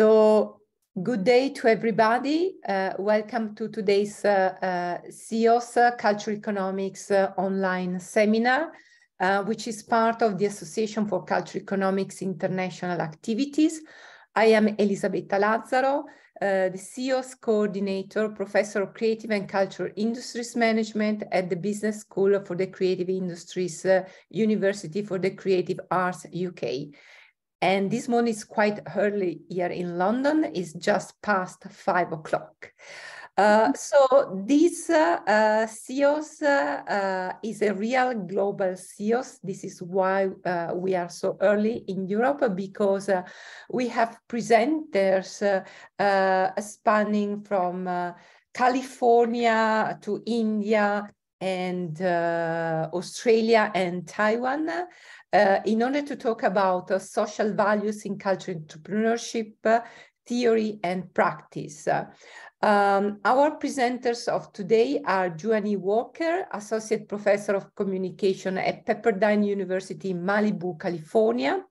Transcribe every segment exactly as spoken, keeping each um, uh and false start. So good day to everybody. Uh, welcome to today's uh, uh, C E Os uh, Cultural Economics uh, online seminar, uh, which is part of the Association for Cultural Economics International activities. I am Elisabetta Lazzaro, uh, the C E Os coordinator, professor of creative and cultural industries management at the Business School for the Creative Industries, uh, University for the Creative Arts U K. And this morning is quite early here in London. It's just past five o'clock. Uh, so this uh, uh, C E Os uh, uh, is a real global C E Os. This is why uh, we are so early in Europe, because uh, we have presenters uh, uh, spanning from uh, California to India and uh, Australia and Taiwan, uh, in order to talk about uh, social values in cultural entrepreneurship, uh, theory and practice. Uh, Um, our presenters of today are Juanie Walker, Associate Professor of Communication at Pepperdine University, Malibu, California;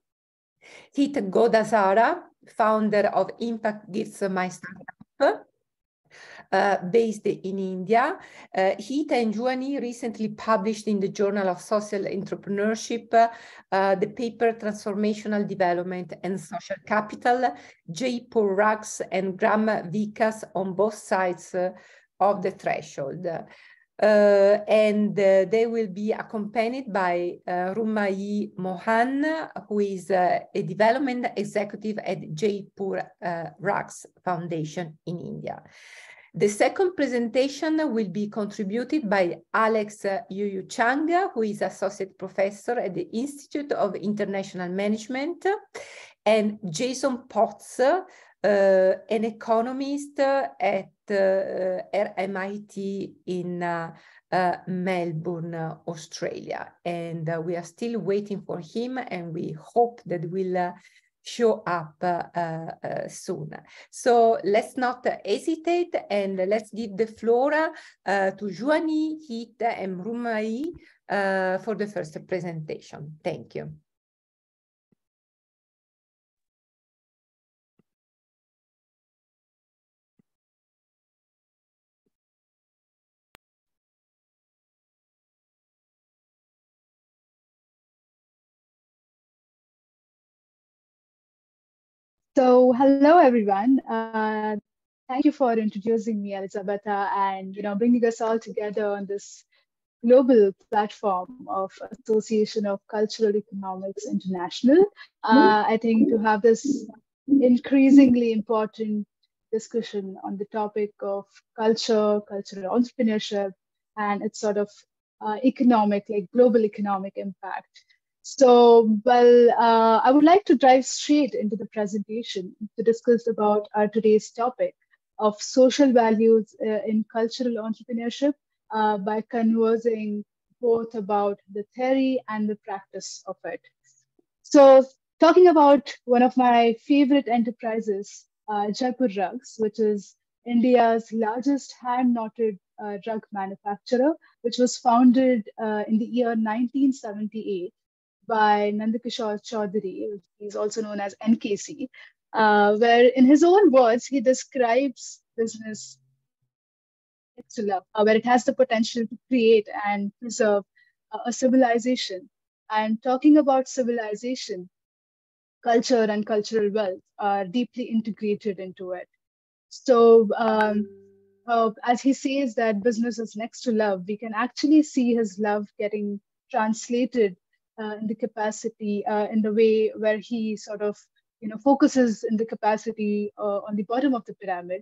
Heet Ghodasara, founder of Impact Gifts, My Startup, uh, based in India. Uh, Heet and Juanie recently published in the Journal of Social Entrepreneurship uh, uh, the paper Transformational Development and Social Capital, Jaipur Rugs and Gram Vikas on both sides uh, of the threshold. Uh, and uh, they will be accompanied by uh, Mrunmayee Mohan, who is uh, a development executive at Jaipur uh, Rugs Foundation in India. The second presentation will be contributed by Alex Yu-Yu Chang, who is Associate Professor at the Institute of International Management, and Jason Potts, uh, an economist at uh, R M I T in uh, uh, Melbourne, Australia. And uh, we are still waiting for him, and we hope that we'll uh, show up uh, uh, soon. So let's not hesitate, and let's give the floor uh, to Juanie, Heet and Mrunmayee uh, for the first presentation. Thank you. So hello, everyone. Uh, thank you for introducing me, Elisabetta, and you know, bringing us all together on this global platform of Association of Cultural Economics International. Uh, I think to have this increasingly important discussion on the topic of culture, cultural entrepreneurship, and its sort of uh, economic, like global economic impact. So, well, uh, I would like to dive straight into the presentation to discuss about our today's topic of social values uh, in cultural entrepreneurship uh, by conversing both about the theory and the practice of it. So, talking about one of my favorite enterprises, uh, Jaipur Rugs, which is India's largest hand-knotted uh, rug manufacturer, which was founded uh, in the year nineteen seventy-eight. By Nandkishore Chaudhary, he's also known as N K C, uh, where in his own words, he describes business to love, uh, where it has the potential to create and preserve uh, a civilization. And talking about civilization, culture and cultural wealth are deeply integrated into it. So um, uh, as he says that business is next to love, we can actually see his love getting translated Uh, in the capacity, uh, in the way where he sort of, you know, focuses in the capacity uh, on the bottom of the pyramid,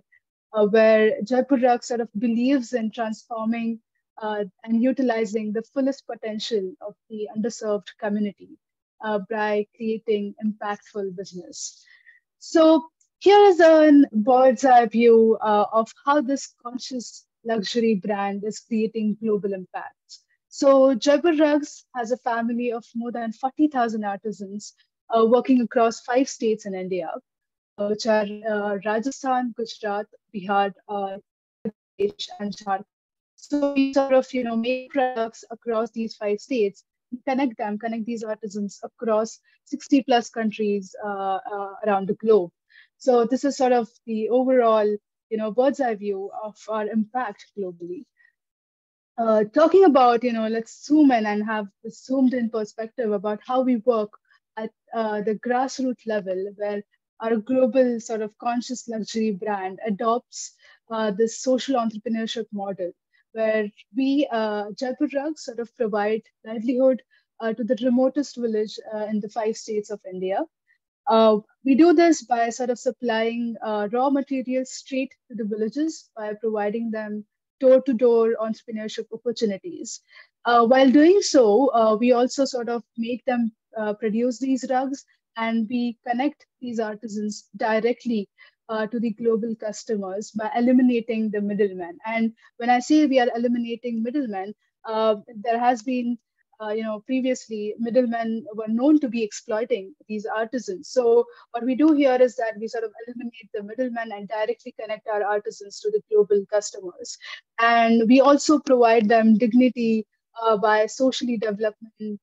uh, where Jaipur Rugs sort of believes in transforming uh, and utilizing the fullest potential of the underserved community uh, by creating impactful business. So here is a bird's eye view uh, of how this conscious luxury brand is creating global impact. So Jaipur Rugs has a family of more than forty thousand artisans uh, working across five states in India, uh, which are uh, Rajasthan, Gujarat, Bihar, uh, and Jharkhand. So we sort of, you know, make products across these five states, connect them, connect these artisans across sixty plus countries uh, uh, around the globe. So this is sort of the overall, you know, bird's eye view of our impact globally. Uh, talking about, you know, let's zoom in and have this zoomed in perspective about how we work at uh, the grassroots level, where our global sort of conscious luxury brand adopts uh, this social entrepreneurship model, where we, uh, Jaipur Rugs, sort of provide livelihood uh, to the remotest village uh, in the five states of India. Uh, we do this by sort of supplying uh, raw materials straight to the villages by providing them door-to-door entrepreneurship opportunities. Uh, while doing so, uh, we also sort of make them uh, produce these rugs, and we connect these artisans directly uh, to the global customers by eliminating the middlemen. And when I say we are eliminating middlemen, uh, there has been, uh, you know, previously middlemen were known to be exploiting these artisans. So what we do here is that we sort of eliminate the middlemen and directly connect our artisans to the global customers. And we also provide them dignity uh, by socially developmental,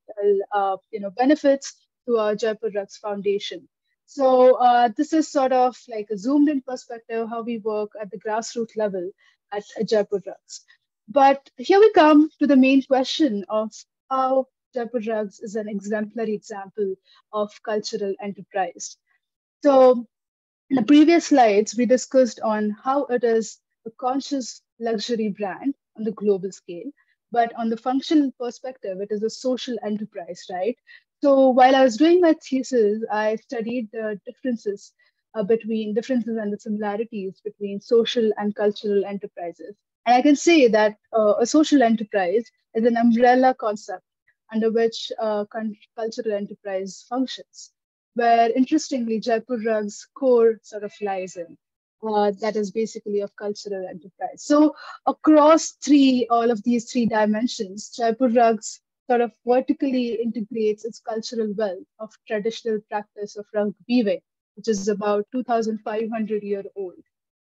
uh, you know, benefits to our Jaipur Rugs Foundation. So uh, this is sort of like a zoomed in perspective, how we work at the grassroots level at Jaipur Rugs. But here we come to the main question of how Jaipur Rugs is an exemplary example of cultural enterprise. So in the previous slides, we discussed on how it is a conscious luxury brand on the global scale, but on the functional perspective, it is a social enterprise, right? So while I was doing my thesis, I studied the differences uh, between differences and the similarities between social and cultural enterprises. And I can say that uh, a social enterprise is an umbrella concept under which uh, cultural enterprise functions, where interestingly, Jaipur Rugs' core sort of lies in. Uh, that is basically of cultural enterprise. So across three, all of these three dimensions, Jaipur Rugs sort of vertically integrates its cultural wealth of traditional practice of Rang Biwe, which is about two thousand five hundred year old,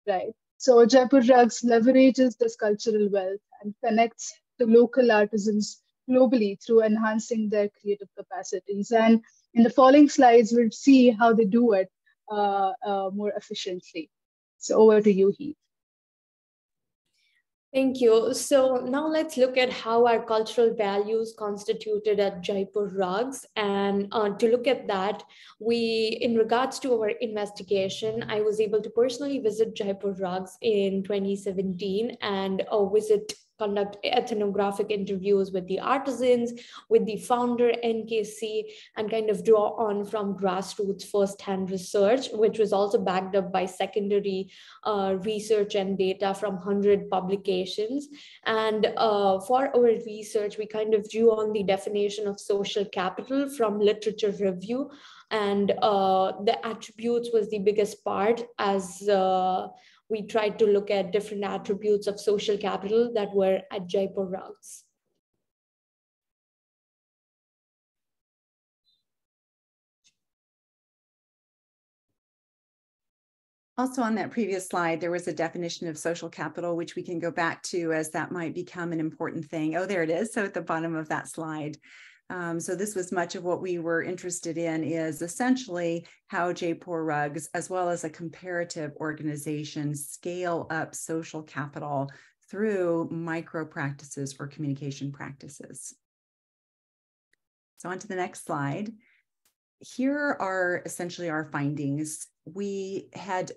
right? So Jaipur Rugs leverages this cultural wealth and connects the local artisans globally through enhancing their creative capacities. And in the following slides, we'll see how they do it uh, uh, more efficiently. So over to you, Heet. Thank you. So now let's look at how our cultural values constituted at Jaipur Rugs. And uh, to look at that, we, in regards to our investigation, I was able to personally visit Jaipur Rugs in twenty seventeen and uh, visit conduct ethnographic interviews with the artisans, with the founder N K C, and kind of draw on from grassroots first-hand research, which was also backed up by secondary uh, research and data from one hundred publications. And uh, for our research, we kind of drew on the definition of social capital from literature review, and uh, the attributes was the biggest part, as uh, we tried to look at different attributes of social capital that were at Jaipur Rugs. Also on that previous slide, there was a definition of social capital, which we can go back to as that might become an important thing. Oh, there it is. So at the bottom of that slide. Um, so this was much of what we were interested in, is essentially how Jaipur Rugs, as well as a comparative organization, scale up social capital through micro practices or communication practices. So on to the next slide. Here are essentially our findings. We had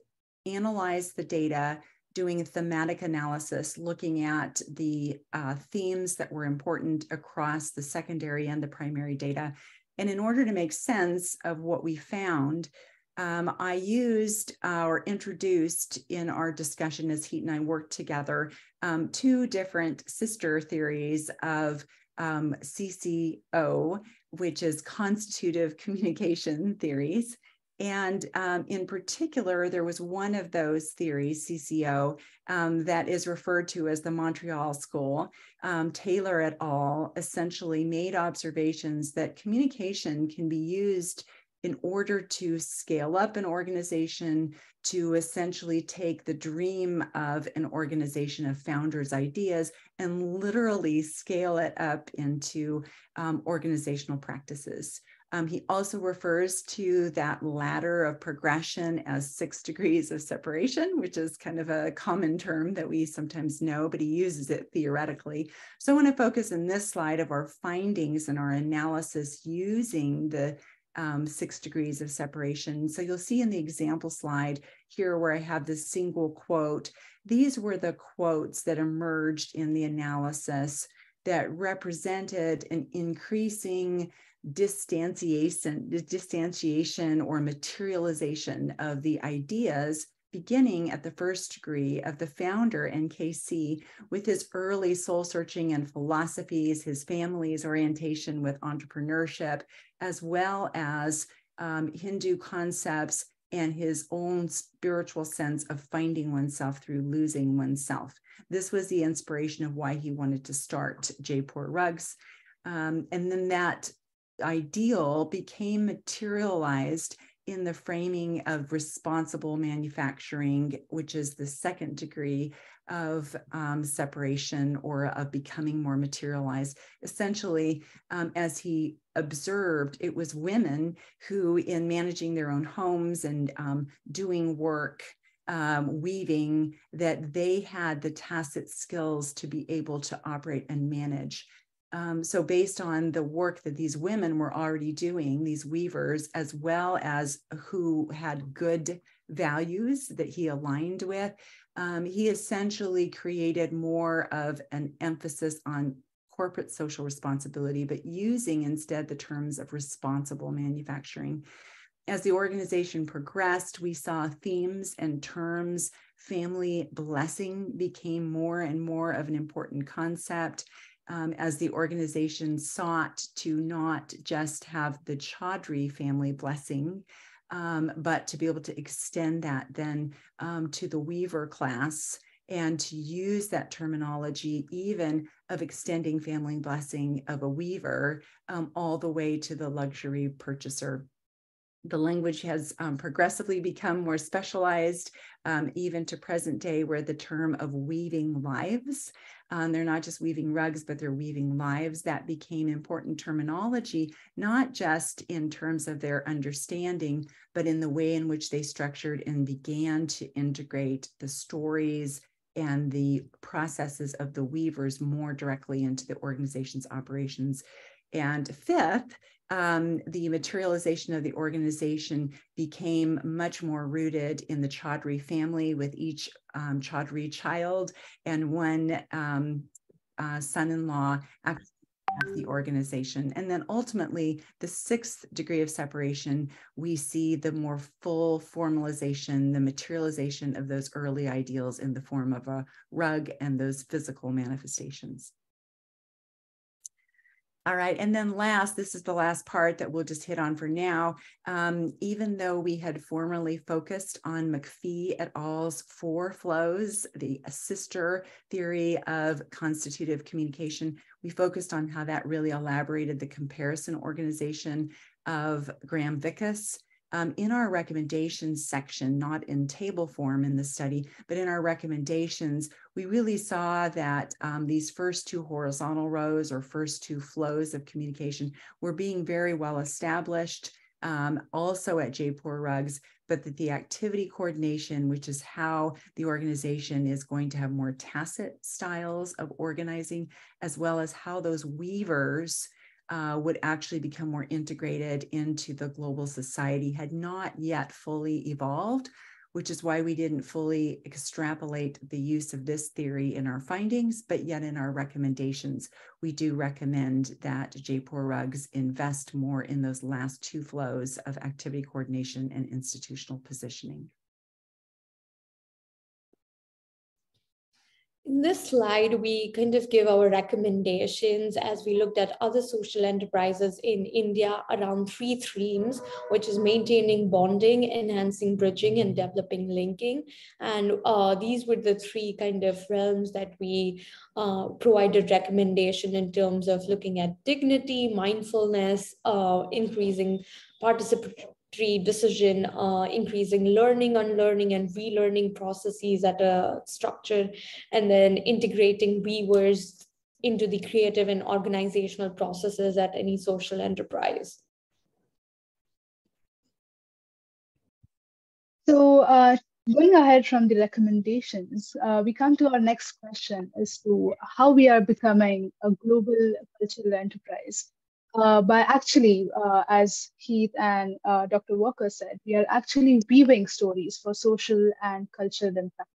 analyzed the data doing thematic analysis, looking at the uh, themes that were important across the secondary and the primary data. And in order to make sense of what we found, um, I used uh, or introduced in our discussion as Heet and I worked together, um, two different sister theories of um, C C O, which is constitutive communication theories. And um, in particular, there was one of those theories, C C O, um, that is referred to as the Montreal School. Um, Taylor et al. Essentially made observations that communication can be used in order to scale up an organization, to essentially take the dream of an organization of founders' ideas and literally scale it up into um, organizational practices. Um, he also refers to that ladder of progression as six degrees of separation, which is kind of a common term that we sometimes know, but he uses it theoretically. So I want to focus in this slide of our findings and our analysis using the um, six degrees of separation. So you'll see in the example slide here where I have this single quote, these were the quotes that emerged in the analysis that represented an increasing distanciation, distanciation or materialization of the ideas beginning at the first degree of the founder, N K C, with his early soul searching and philosophies, his family's orientation with entrepreneurship, as well as um, Hindu concepts and his own spiritual sense of finding oneself through losing oneself. This was the inspiration of why he wanted to start Jaipur Rugs. Um, and then that ideal became materialized in the framing of responsible manufacturing, which is the second degree of um, separation or of becoming more materialized. Essentially, um, as he observed, it was women who, in managing their own homes and um, doing work, Um, weaving, that they had the tacit skills to be able to operate and manage. Um, so based on the work that these women were already doing, these weavers, as well as who had good values that he aligned with, um, he essentially created more of an emphasis on corporate social responsibility, but using instead the terms of responsible manufacturing. As the organization progressed, we saw themes and terms. Family blessing became more and more of an important concept um, as the organization sought to not just have the Chaudhary family blessing, um, but to be able to extend that then um, to the weaver class and to use that terminology even of extending family blessing of a weaver um, all the way to the luxury purchaser. The language has um, progressively become more specialized, um, even to present day, where the term of weaving lives, um, they're not just weaving rugs, but they're weaving lives, that became important terminology, not just in terms of their understanding, but in the way in which they structured and began to integrate the stories and the processes of the weavers more directly into the organization's operations. And fifth, Um, the materialization of the organization became much more rooted in the Chaudhary family, with each um, Chaudhary child and one um, uh, son-in-law of the organization. And then ultimately, the sixth degree of separation, we see the more full formalization, the materialization of those early ideals in the form of a rug and those physical manifestations. All right, and then last, this is the last part that we'll just hit on for now. Um, even though we had formerly focused on McPhee et al.'s four flows, the sister theory of constitutive communication, we focused on how that really elaborated the comparison organization of Gram Vikas. Um, in our recommendations section, not in table form in the study, but in our recommendations, we really saw that um, these first two horizontal rows or first two flows of communication were being very well established, um, also at Jaipur Rugs, but that the activity coordination, which is how the organization is going to have more tacit styles of organizing, as well as how those weavers Uh, would actually become more integrated into the global society, had not yet fully evolved, which is why we didn't fully extrapolate the use of this theory in our findings, but yet in our recommendations, we do recommend that Jaipur Rugs invest more in those last two flows of activity coordination and institutional positioning. In this slide, we kind of give our recommendations as we looked at other social enterprises in India around three themes, which is maintaining bonding, enhancing bridging, and developing linking. And uh, these were the three kind of realms that we uh, provided recommendation in terms of looking at dignity, mindfulness, uh, increasing participation, decision, uh, increasing learning, unlearning, and relearning processes at a structure, and then integrating weavers into the creative and organizational processes at any social enterprise. So uh, going ahead from the recommendations, uh, we come to our next question as to how we are becoming a global cultural enterprise. Uh, by actually, uh, as Heet and uh, Doctor Walker said, we are actually weaving stories for social and cultural impact.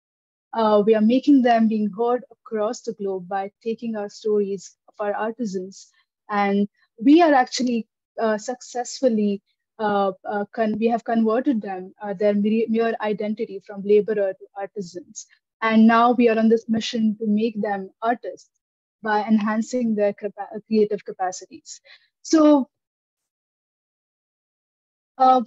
Uh, we are making them being heard across the globe by taking our stories of our artisans, and we are actually uh, successfully uh, uh, con we have converted them uh, their mere identity from laborer to artisans, and now we are on this mission to make them artists by enhancing their creative capacities. So uh,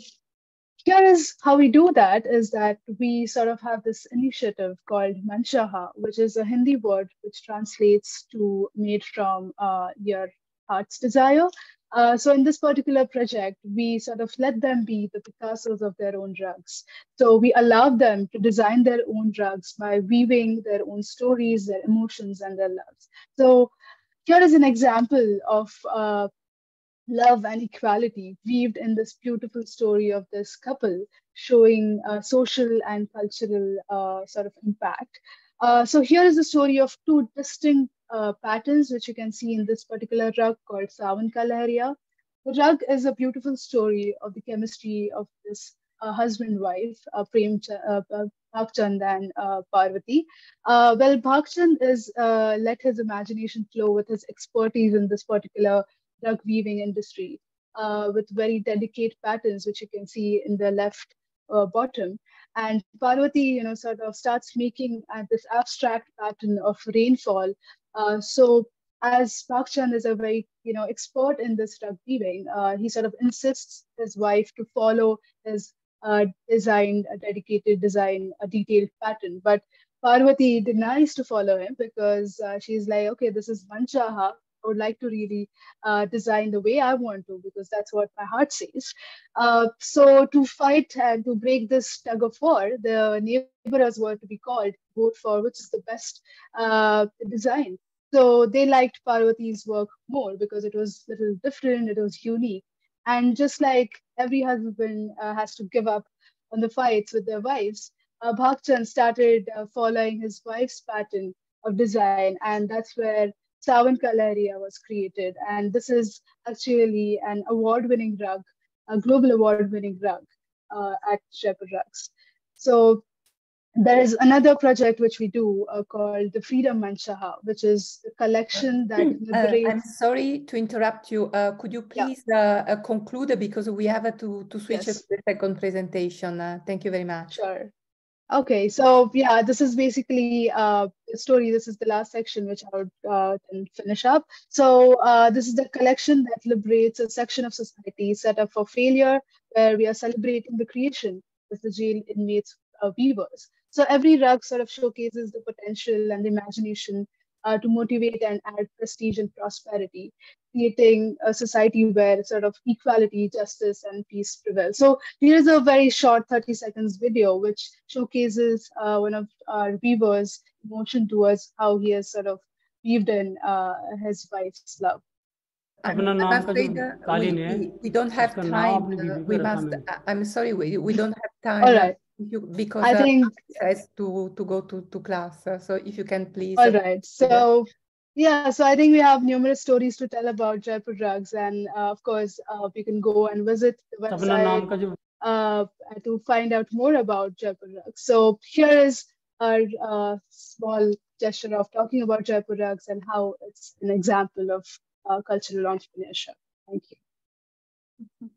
here is how we do that, is that we sort of have this initiative called Manchaha, which is a Hindi word which translates to made from uh, your heart's desire. Uh, so in this particular project, we sort of let them be the Picassos of their own rugs. So we allowed them to design their own rugs by weaving their own stories, their emotions, and their loves. So here is an example of uh, love and equality weaved in this beautiful story of this couple, showing uh, social and cultural uh, sort of impact. Uh, so here is the story of two distinct Uh, patterns, which you can see in this particular rug called Savan Kalahariya. The rug is a beautiful story of the chemistry of this uh, husband-wife, uh, Prem Ch uh, Bhakchandan and uh, Parvati. Uh, well, Bhakchandan is uh, let his imagination flow with his expertise in this particular rug weaving industry, uh, with very delicate patterns, which you can see in the left uh, bottom. And Parvati, you know, sort of starts making uh, this abstract pattern of rainfall. Uh, so as Bhakchandan is a very, you know, expert in this rug weaving, uh, he sort of insists his wife to follow his uh, designed, a dedicated design, a detailed pattern. But Parvati denies to follow him because uh, she's like, okay, this is Manchaha. I would like to really uh, design the way I want to, because that's what my heart says. Uh, so to fight and to break this tug of war, the neighbors were to be called, vote for which is the best uh, design. So they liked Parvati's work more because it was a little different, it was unique. And just like every husband uh, has to give up on the fights with their wives, uh, Bhakchandan started uh, following his wife's pattern of design, and that's where Savan Kalahariya was created, and this is actually an award-winning rug, a global award-winning rug uh, at Shepherd Rugs. So there is another project which we do uh, called the Freedom Mancha, which is a collection that liberates... uh, I'm sorry to interrupt you. Uh, could you please yeah. uh, uh, conclude, because we have uh, to, to switch yes. to the second presentation. Uh, thank you very much. Sure. Okay, so yeah, this is basically uh, the story. This is the last section which I would uh, finish up. So uh, this is the collection that liberates a section of society set up for failure, where we are celebrating the creation of the jail inmates uh, weavers. So every rug sort of showcases the potential and the imagination uh, to motivate and add prestige and prosperity, creating a society where sort of equality, justice, and peace prevail. So here is a very short thirty seconds video which showcases uh, one of our weavers' emotion towards how he has sort of weaved in uh, his wife's love. I'm afraid uh, we, we, we don't have time. Uh, we must. Uh, I'm sorry, we we don't have time. All right. You, because I uh, think has to to go to to class. Uh, so if you can please. All uh, right. So. Yeah, so I think we have numerous stories to tell about Jaipur Rugs, and uh, of course, uh, you can go and visit the website uh, to find out more about Jaipur Rugs. So here is our uh, small gesture of talking about Jaipur Rugs and how it's an example of uh, cultural entrepreneurship. Thank you.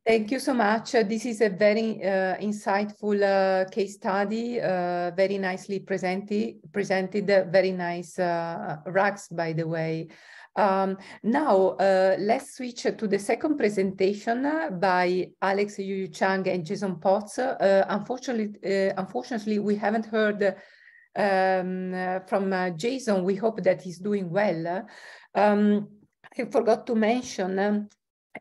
Thank you so much. Uh, this is a very uh, insightful uh, case study, uh, very nicely presented, presented uh, very nice uh, rugs, by the way. Um, now, uh, let's switch to the second presentation by Alex Yu-Yu Chang and Jason Potts. Uh, unfortunately, uh, unfortunately, we haven't heard uh, um, uh, from uh, Jason. We hope that he's doing well. Um, I forgot to mention um,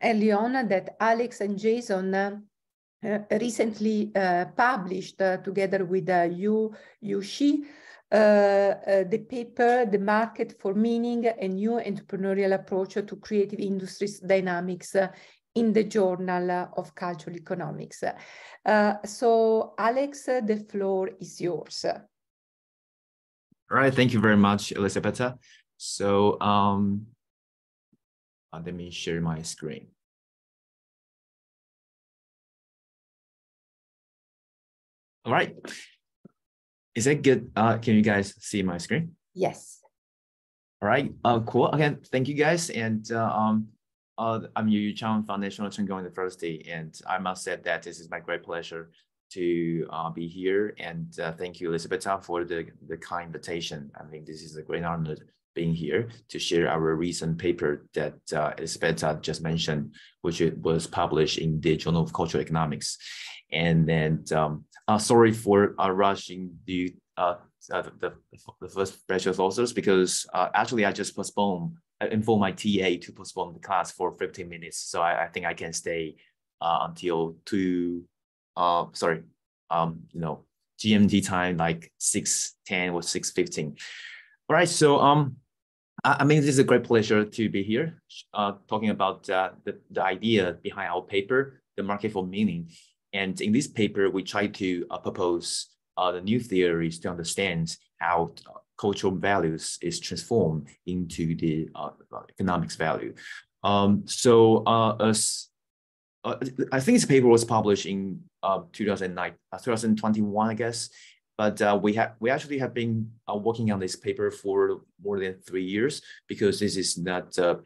early on that Alex and Jason uh, uh, recently uh, published uh, together with uh, Yu Yushi uh, uh, the paper "The Market for Meaning: A New Entrepreneurial Approach to Creative Industries Dynamics in the Journal of Cultural Economics. Uh, so Alex, the floor is yours. All right, thank you very much, Elisabetta. So um, let me share my screen. All right, is that good? Uh, can you guys see my screen? Yes. All right, uh, cool. Again, thank you guys. And uh, um, uh, I'm Yu-Yu Chang from National Cheng Kung University. And I must say that this is my great pleasure to uh, be here. And uh, thank you, Elisabetta, for the, the kind invitation. I think this is a great honor being here to share our recent paper that uh, Elisabetta just mentioned, which it was published in the Journal of Cultural Economics. And then, um, Uh, sorry for uh, rushing the, uh, uh, the the first precious authors, because uh, actually I just postponed, I informed my T A to postpone the class for fifteen minutes. So I, I think I can stay uh, until two, uh, sorry, um, you know, G M T time, like six ten or six fifteen. All right, so um, I, I mean, this is a great pleasure to be here uh, talking about uh, the, the idea behind our paper, The Market for Meaning. And in this paper, we try to uh, propose uh, the new theories to understand how uh, cultural values is transformed into the uh, economics value. Um, so uh, as, uh, I think this paper was published in uh, two thousand nine, uh, twenty twenty-one, I guess. But uh, we have we actually have been uh, working on this paper for more than three years, because this is not uh,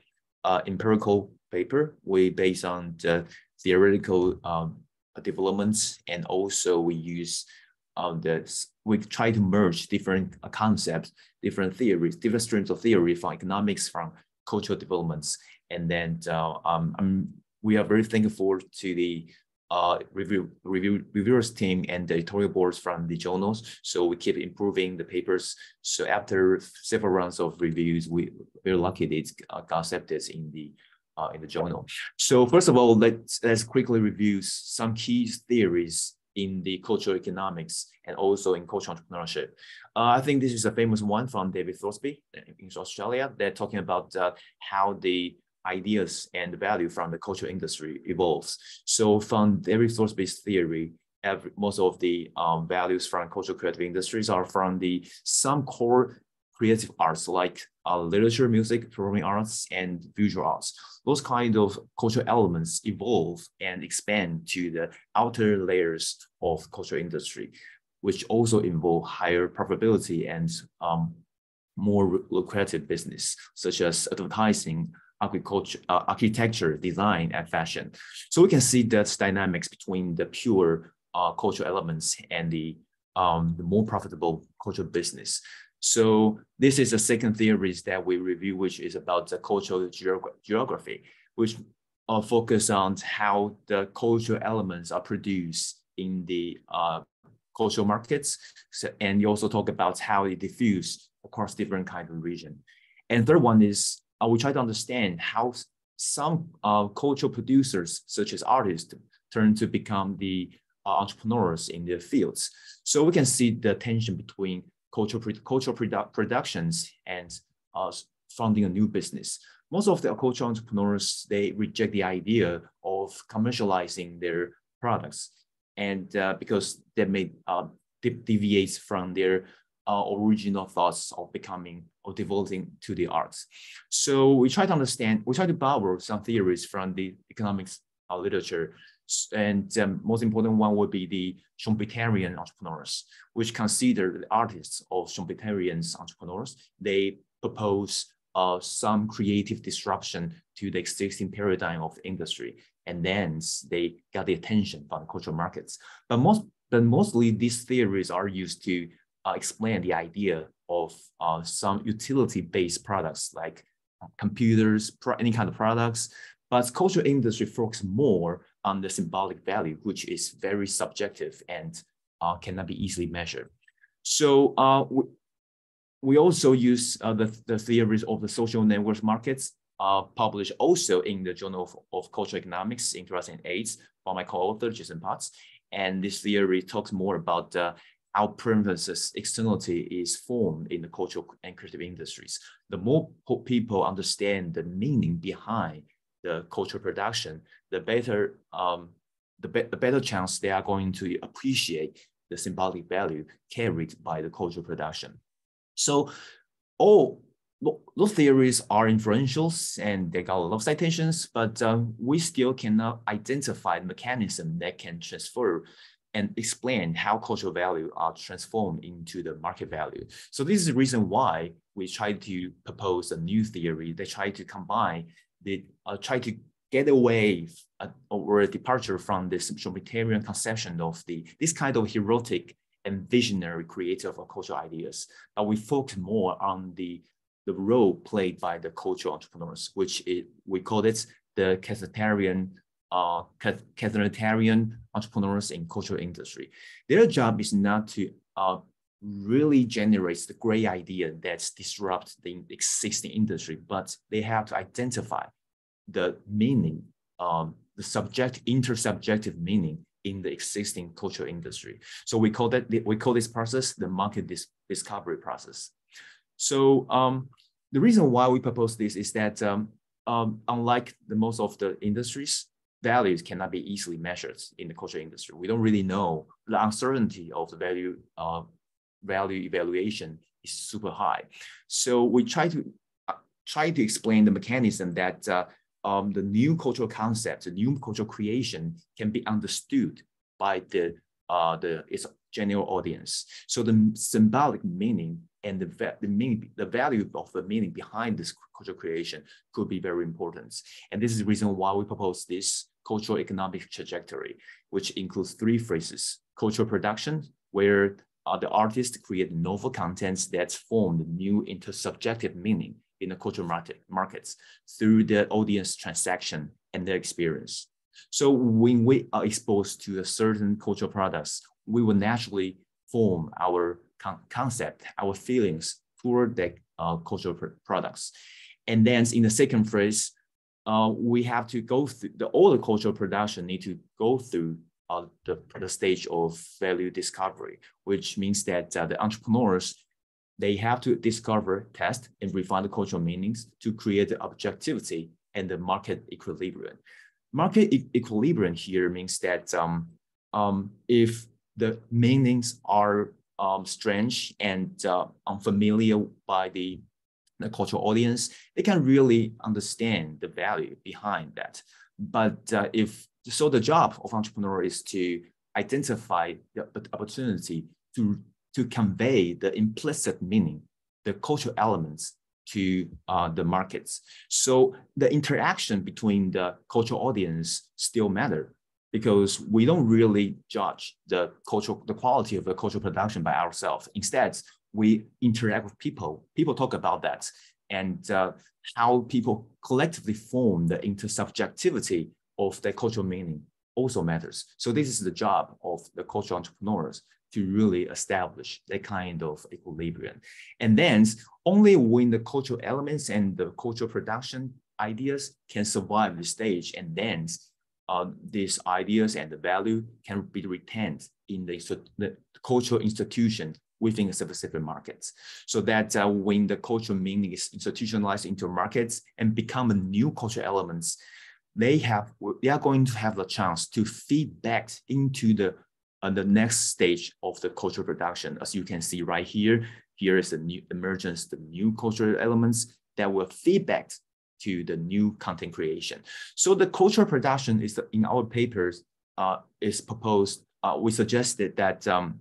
uh, empirical paper. We based on the theoretical um, developments, and also we use um, the we try to merge different uh, concepts, different theories, different streams of theory from economics, from cultural developments, and then uh, um, um we are very thankful to the uh review, review reviewers team and the editorial boards from the journals. So we keep improving the papers. So after several rounds of reviews, we we're lucky that it's uh, accepted in the. Uh, in the journal. So first of all, let's, let's quickly review some key theories in the cultural economics and also in cultural entrepreneurship. Uh, I think this is a famous one from David Thoresby in Australia. They're talking about uh, how the ideas and the value from the cultural industry evolves. So from David Thoresby's theory, every, most of the um, values from cultural creative industries are from the some core creative arts like uh, literature, music, performing arts, and visual arts. Those kind of cultural elements evolve and expand to the outer layers of cultural industry, which also involve higher profitability and um, more lucrative business, such as advertising, agriculture, uh, architecture, design, and fashion. So we can see that dynamics between the pure uh, cultural elements and the, um, the more profitable cultural business. So this is the second theory that we review, which is about the cultural geog geography, which uh, focus on how the cultural elements are produced in the uh, cultural markets. So, and you also talk about how they diffuse across different kinds of region. And third one is, uh, we try to understand how some uh, cultural producers, such as artists, turn to become the uh, entrepreneurs in their fields. So we can see the tension between cultural, cultural produ productions and uh, founding a new business. Most of the cultural entrepreneurs, they reject the idea of commercializing their products, and uh, because that may uh, de deviates from their uh, original thoughts of becoming or devoting to the arts. So we try to understand, we try to borrow some theories from the economics uh, literature. And um, most important one would be the Schumpeterian entrepreneurs, which consider the artists of Schumpeterian entrepreneurs. They propose uh, some creative disruption to the existing paradigm of industry, and then they got the attention from the cultural markets. But most, but mostly these theories are used to uh, explain the idea of uh, some utility-based products like computers, pro any kind of products. But cultural industry focuses more on the symbolic value, which is very subjective and uh, cannot be easily measured. So uh, we, we also use uh, the, the theories of the social network markets, uh, published also in the Journal of, of Cultural Economics in two thousand eight by my co-author, Jason Potts. And this theory talks more about uh, how permanence externality is formed in the cultural and creative industries. The more people understand the meaning behind the cultural production, the better um, the, be the better chance they are going to appreciate the symbolic value carried by the cultural production. So all those theories are influential and they got a lot of citations, but um, we still cannot identify the mechanism that can transfer and explain how cultural value are transformed into the market value. So this is the reason why we try to propose a new theory that try to combine, the uh, try to get away uh, or a departure from this utilitarian conception of the this kind of heroic and visionary creator of cultural ideas. But we focus more on the the role played by the cultural entrepreneurs, which is, we call it the Cathedrarian Uh, Cathedrarian entrepreneurs in cultural industry. Their job is not to uh, really generate the great idea that disrupts the existing industry, but they have to identify the meaning, um, the subject, intersubjective meaning in the existing cultural industry. So we call that we call this process the market dis discovery process. So um, the reason why we propose this is that um, um, unlike the most of the industries, values cannot be easily measured in the cultural industry. We don't really know, the uncertainty of the value uh, value evaluation is super high. So we try to uh, try to explain the mechanism that uh, um, the new cultural concept, the new cultural creation, can be understood by the uh, the its general audience. So the symbolic meaning and the, the, meaning, the value of the meaning behind this cultural creation could be very important. And this is the reason why we propose this cultural economic trajectory, which includes three phases: cultural production, where uh, the artists create novel contents that form the new intersubjective meaning in the cultural market, markets through the audience transaction and their experience. So when we are exposed to a certain cultural products, we will naturally form our concept, our feelings toward the uh, cultural products. And then in the second phase, uh, we have to go through, the, all the cultural production need to go through uh, the, the stage of value discovery, which means that uh, the entrepreneurs, they have to discover, test, and refine the cultural meanings to create the objectivity and the market equilibrium. Market e equilibrium here means that um, um, if the meanings are Um, strange and uh, unfamiliar by the, the cultural audience, they can really understand the value behind that. But uh, if so, the job of entrepreneur is to identify the opportunity to to convey the implicit meaning, the cultural elements to uh, the markets. So the interaction between the cultural audience still matter, because we don't really judge the cultural, the quality of the cultural production by ourselves. Instead, we interact with people. People talk about that and uh, how people collectively form the intersubjectivity of their cultural meaning also matters. So this is the job of the cultural entrepreneurs, to really establish that kind of equilibrium. And then only when the cultural elements and the cultural production ideas can survive the stage, and then Uh, these ideas and the value can be retained in the, the cultural institution within a specific market, so that uh, when the cultural meaning is institutionalized into markets and become a new cultural elements, they have they are going to have the chance to feed back into the uh, the next stage of the cultural production. As you can see right here, here is the new emergence, the new cultural elements that will feed back to the new content creation. So the cultural production is, in our papers, uh, is proposed, uh, we suggested that um,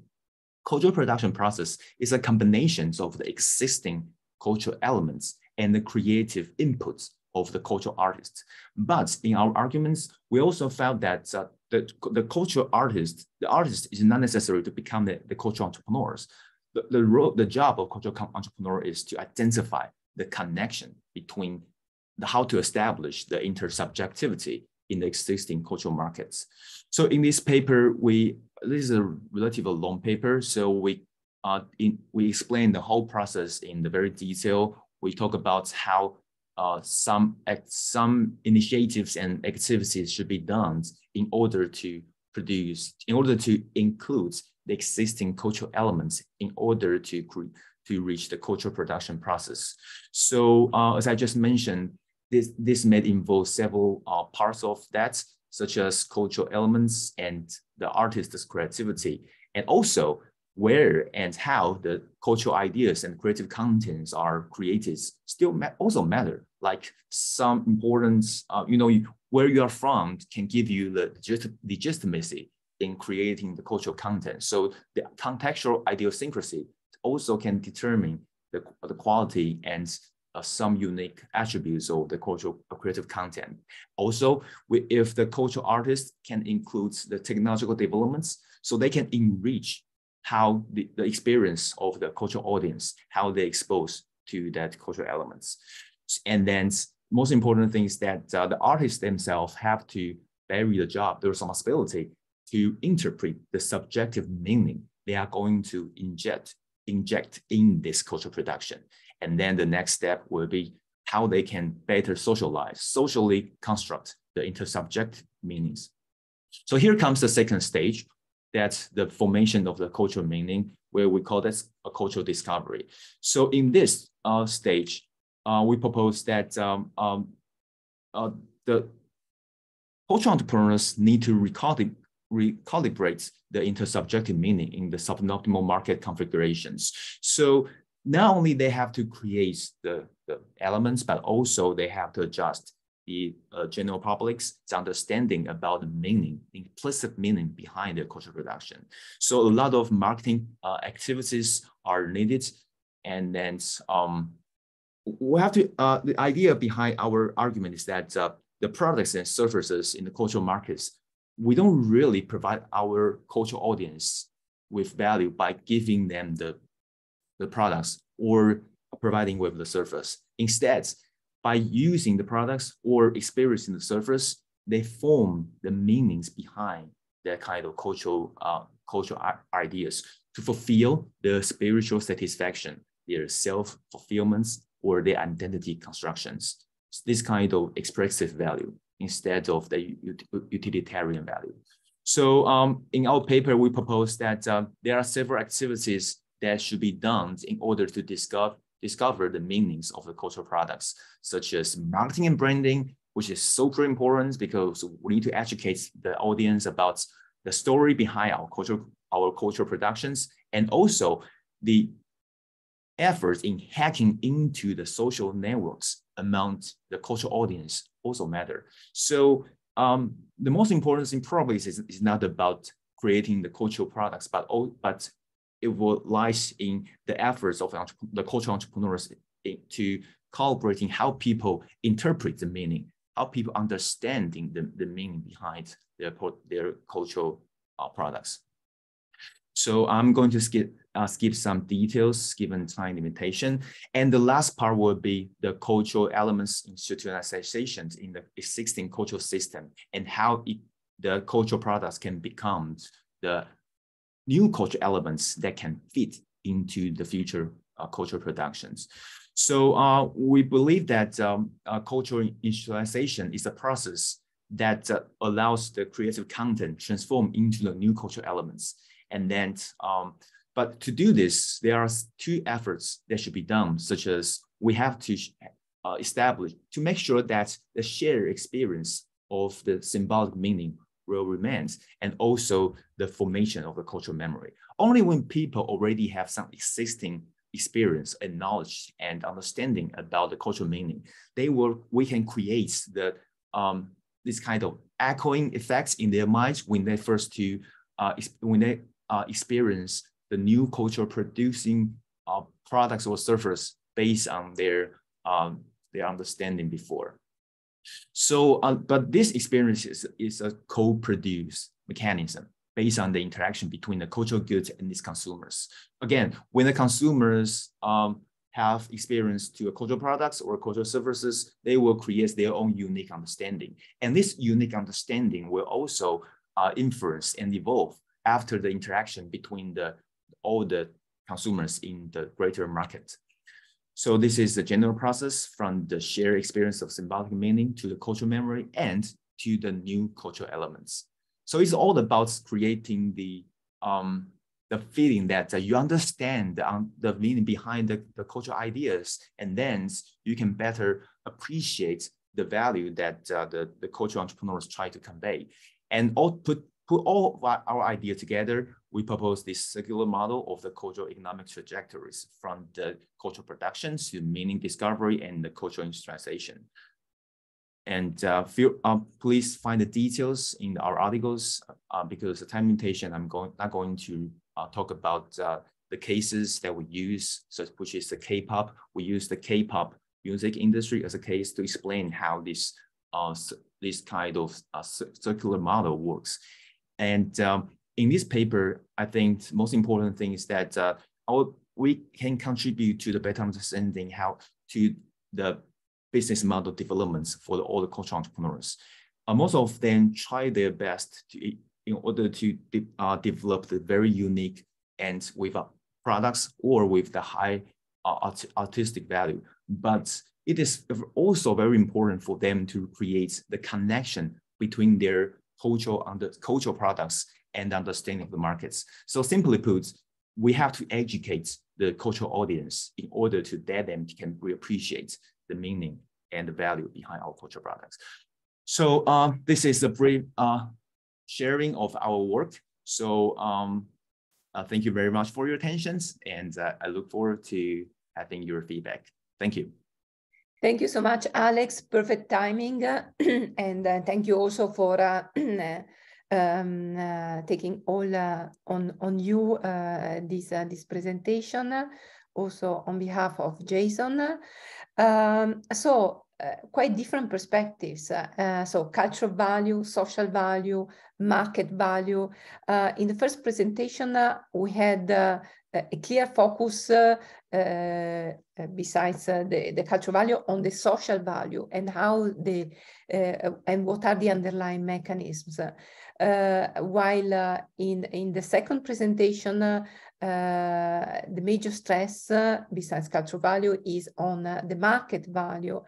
cultural production process is a combination of the existing cultural elements and the creative inputs of the cultural artists. But in our arguments, we also found that uh, the, the cultural artist, the artist is not necessary to become the, the cultural entrepreneurs. The, the, role, the job of cultural entrepreneur is to identify the connection between how to establish the intersubjectivity in the existing cultural markets. So in this paper, we this is a relatively long paper. So we uh, in, we explain the whole process in the very detail. We talk about how uh, some some initiatives and activities should be done in order to produce, in order to include the existing cultural elements, in order to to reach the cultural production process. So uh, as I just mentioned, this, this may involve several uh, parts of that, such as cultural elements and the artist's creativity, and also where and how the cultural ideas and creative contents are created still ma also matter. Like some important, uh, you know, where you are from can give you the legit legitimacy in creating the cultural content. So the contextual idiosyncrasy also can determine the, the quality and uh, some unique attributes of the cultural uh, creative content. Also, we, if the cultural artist can include the technological developments, so they can enrich how the, the experience of the cultural audience, how they expose to that cultural elements. And then most important thing is that uh, the artists themselves have to vary the job, the responsibility to interpret the subjective meaning they are going to inject inject in this cultural production. And then the next step will be how they can better socialize, socially construct the intersubject meanings. So here comes the second stage, that's the formation of the cultural meaning, where we call this a cultural discovery. So in this uh, stage, uh, we propose that um, um, uh, the cultural entrepreneurs need to recalib recalibrate the intersubjective meaning in the suboptimal market configurations. So not only they have to create the, the elements, but also they have to adjust the uh, general public's understanding about the meaning, implicit meaning behind the cultural production. So a lot of marketing uh, activities are needed. And then um, we have to, uh, the idea behind our argument is that uh, the products and services in the cultural markets, we don't really provide our cultural audience with value by giving them the, the products or providing with the service. Instead, by using the products or experiencing the service, they form the meanings behind that kind of cultural, uh, cultural ideas to fulfill their spiritual satisfaction, their self-fulfillments, or their identity constructions. So this kind of expressive value instead of the utilitarian value. So um, in our paper, we propose that uh, there are several activities that should be done in order to discover discover the meanings of the cultural products, such as marketing and branding, which is super important because we need to educate the audience about the story behind our cultural, our cultural productions, and also the efforts in hacking into the social networks among the cultural audience also matter. So um, the most important thing probably is, is not about creating the cultural products, but, but it will lie in the efforts of the cultural entrepreneurs to collaborating how people interpret the meaning, how people understanding the, the meaning behind their, their cultural uh, products. So I'm going to skip, uh, skip some details given time limitation. And the last part will be the cultural elements institutionalizations in the existing cultural system and how it, the cultural products can become the new cultural elements that can fit into the future uh, cultural productions. So uh, we believe that um, uh, cultural institutionalization is a process that uh, allows the creative content transform into the new cultural elements. And then, um, but to do this, there are two efforts that should be done, such as we have to uh, establish to make sure that the shared experience of the symbolic meaning will remain, and also the formation of the cultural memory. Only when people already have some existing experience and knowledge and understanding about the cultural meaning, they will we can create the um, this kind of echoing effects in their minds when they first to uh, when they uh, experience the new culture producing uh, products or services based on their um, their understanding before. So, uh, but this experience is, is a co-produced mechanism based on the interaction between the cultural goods and its consumers. Again, when the consumers um, have experience to a cultural products or cultural services, they will create their own unique understanding. And this unique understanding will also uh, influence and evolve after the interaction between the, all the consumers in the greater market. So this is the general process from the shared experience of symbolic meaning to the cultural memory and to the new cultural elements. So it's all about creating the, um, the feeling that uh, you understand the, um, the meaning behind the, the cultural ideas, and then you can better appreciate the value that uh, the, the cultural entrepreneurs try to convey. And all put, put all of our, our idea together, we propose this circular model of the cultural economic trajectories from the cultural productions to meaning discovery and the cultural industrialization. And uh, feel, uh, please find the details in our articles uh, because the time limitation, I'm going not going to uh, talk about uh, the cases that we use, such which is the K-pop. We use the K-pop music industry as a case to explain how this uh, this kind of uh, circular model works. And um, in this paper, I think the most important thing is that uh, our, we can contribute to the better understanding how to the business model developments for the, all the cultural entrepreneurs. Uh, most of them try their best to, in order to de uh, develop the very unique and with uh, products or with the high uh, art artistic value. But it is also very important for them to create the connection between their cultural under cultural products and understanding of the markets. So simply put, we have to educate the cultural audience in order to that them can appreciate the meaning and the value behind our cultural products. So uh, this is a brief uh, sharing of our work. So um, uh, thank you very much for your attentions, and uh, I look forward to having your feedback. Thank you. Thank you so much, Alex. Perfect timing, and uh, thank you also for uh, um, uh, taking all uh, on on you uh, this uh, this presentation. Also on behalf of Jason. Um, so uh, quite different perspectives. Uh, so cultural value, social value, market value. Uh, in the first presentation, uh, we had uh, a clear focus uh, uh, besides uh, the, the cultural value on the social value and how the, uh, and what are the underlying mechanisms. Uh, while uh, in, in the second presentation, uh, Uh, the major stress, uh, besides cultural value, is on uh, the market value.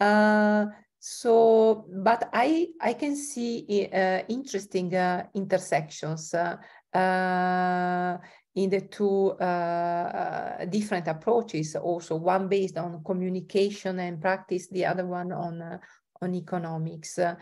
Uh, so, but I, I can see uh, interesting uh, intersections uh, uh, in the two uh, different approaches, also one based on communication and practice, the other one on, uh, on economics. Uh,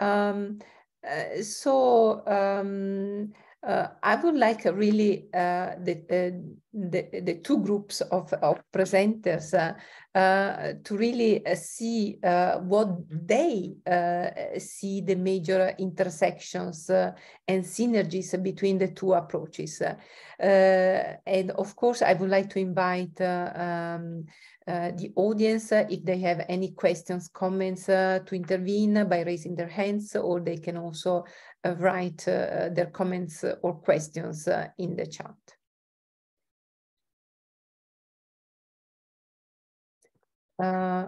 um, uh, so, um, Uh, I would like uh, really uh, the, uh, the, the two groups of, of presenters uh, uh, to really uh, see uh, what they uh, see the major intersections uh, and synergies between the two approaches. Uh, and of course, I would like to invite uh, um, uh, the audience, uh, if they have any questions, comments, uh, to intervene by raising their hands, or they can also Uh, write uh, their comments or questions uh, in the chat. Uh,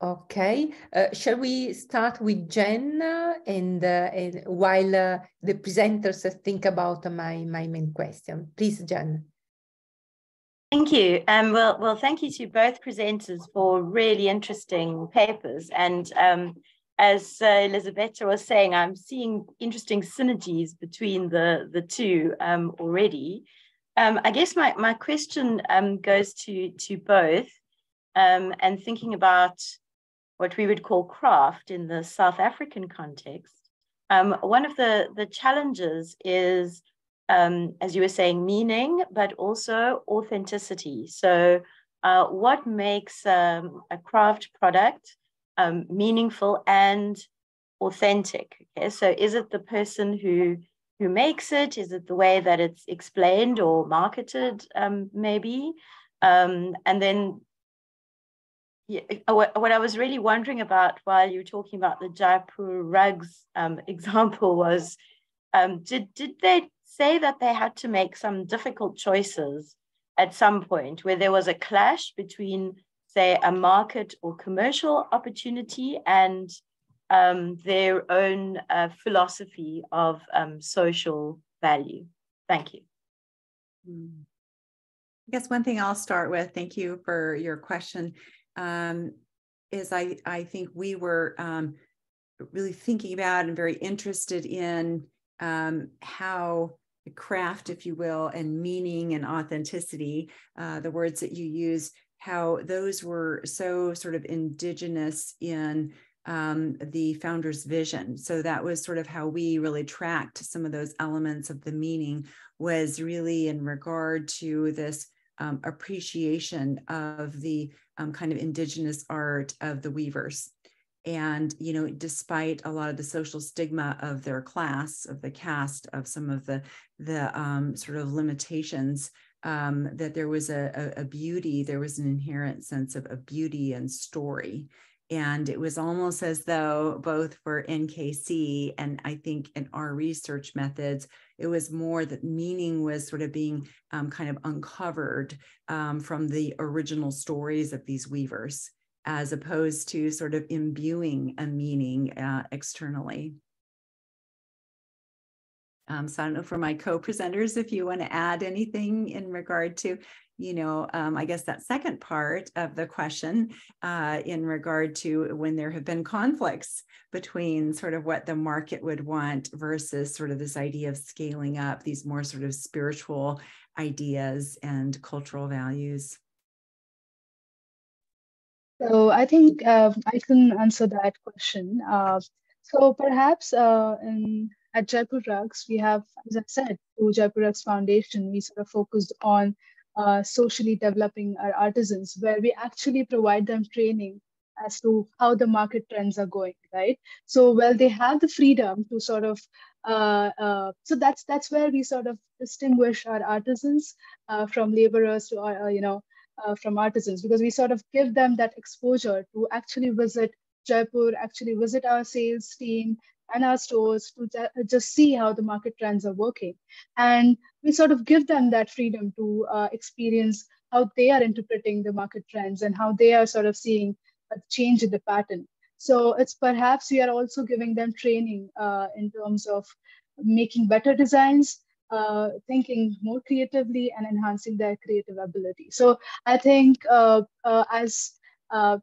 okay, uh, shall we start with Jen uh, and, uh, and while uh, the presenters think about my, my main question? Please, Jen. Thank you. Um, well, well, thank you to both presenters for really interesting papers. And um, as uh, Elisabetta was saying, I'm seeing interesting synergies between the, the two um, already. Um, I guess my, my question um, goes to, to both um, and thinking about what we would call craft in the South African context. Um, one of the, the challenges is, um, as you were saying, meaning, but also authenticity. So uh, what makes um, a craft product Um, meaningful and authentic? Okay, so is it the person who who makes it? Is it the way that it's explained or marketed? Um, maybe, um, and then yeah, what, what I was really wondering about while you were talking about the Jaipur Rugs um, example was, um, did did they say that they had to make some difficult choices at some point where there was a clash between, say, a market or commercial opportunity and um, their own uh, philosophy of um, social value? Thank you. I guess one thing I'll start with, thank you for your question, um, is I, I think we were um, really thinking about and very interested in um, how craft, if you will, and meaning and authenticity, uh, the words that you use, how those were so sort of indigenous in um, the founder's vision. So that was sort of how we really tracked some of those elements of the meaning, was really in regard to this um, appreciation of the um, kind of indigenous art of the weavers. And, you know, despite a lot of the social stigma of their class, of the caste, of some of the, the um, sort of limitations, um, that there was a, a, a beauty, there was an inherent sense of, of beauty and story. And it was almost as though both for N K C and I think in our research methods, it was more that meaning was sort of being um, kind of uncovered um, from the original stories of these weavers, as opposed to sort of imbuing a meaning uh, externally. Um, so I don't know, for my co-presenters, if you want to add anything in regard to, you know, um, I guess that second part of the question uh, in regard to when there have been conflicts between sort of what the market would want versus sort of this idea of scaling up these more sort of spiritual ideas and cultural values. So I think uh, I can answer that question. Uh, so perhaps uh, in, at Jaipur Rugs, we have, as I said, through Jaipur Rugs Foundation, we sort of focused on uh, socially developing our artisans, where we actually provide them training as to how the market trends are going, right? So, well, they have the freedom to sort of, uh, uh, so that's, that's where we sort of distinguish our artisans uh, from laborers to, uh, you know, Uh, from artisans, because we sort of give them that exposure to actually visit Jaipur, actually visit our sales team and our stores to just see how the market trends are working. And we sort of give them that freedom to uh, experience how they are interpreting the market trends and how they are sort of seeing a change in the pattern. So it's perhaps we are also giving them training uh, in terms of making better designs, Uh, thinking more creatively and enhancing their creative ability. So I think uh, uh, as uh,